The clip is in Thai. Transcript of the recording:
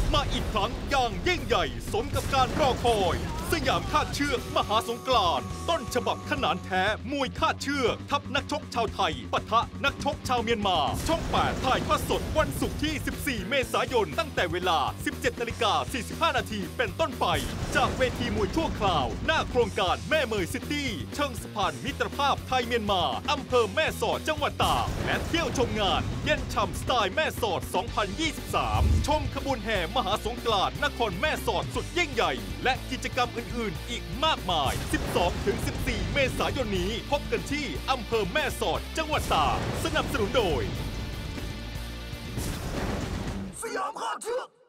บมาอีกครั้งอย่างยิ่งใหญ่สมกับการรอคอยสยามคาดเชือกมหาสงกรานต์ต้นฉบับขนานแท้มวยคาดเชือกทับนักชกชาวไทยปะทะนักชกชาวเมียนมาช่อง8ถ่ายทอดสดวันศุกร์ที่14เมษายนตั้งแต่เวลา 17:45 น.เป็นต้นไปจากเวทีมวยชั่วคราวหน้าโครงการแม่เมยซิตี้เชิงสะพานมิตรภาพไทยเมียนมาอำเภอแม่สอดจังหวัดตากและเที่ยวชมงานเย็นฉ่ำสไตล์แม่สอด 2023 ชมขบวนแห่มหาสงกรานต์นครแม่สอดสุดยิ่งใหญ่และกิจกรรมอื่นๆอีกมากมาย 12-14 เมษายนนี้พบกันที่อำเภอแม่สอดจังหวัดตากสนับสนุนโดยสยามคาดเชือก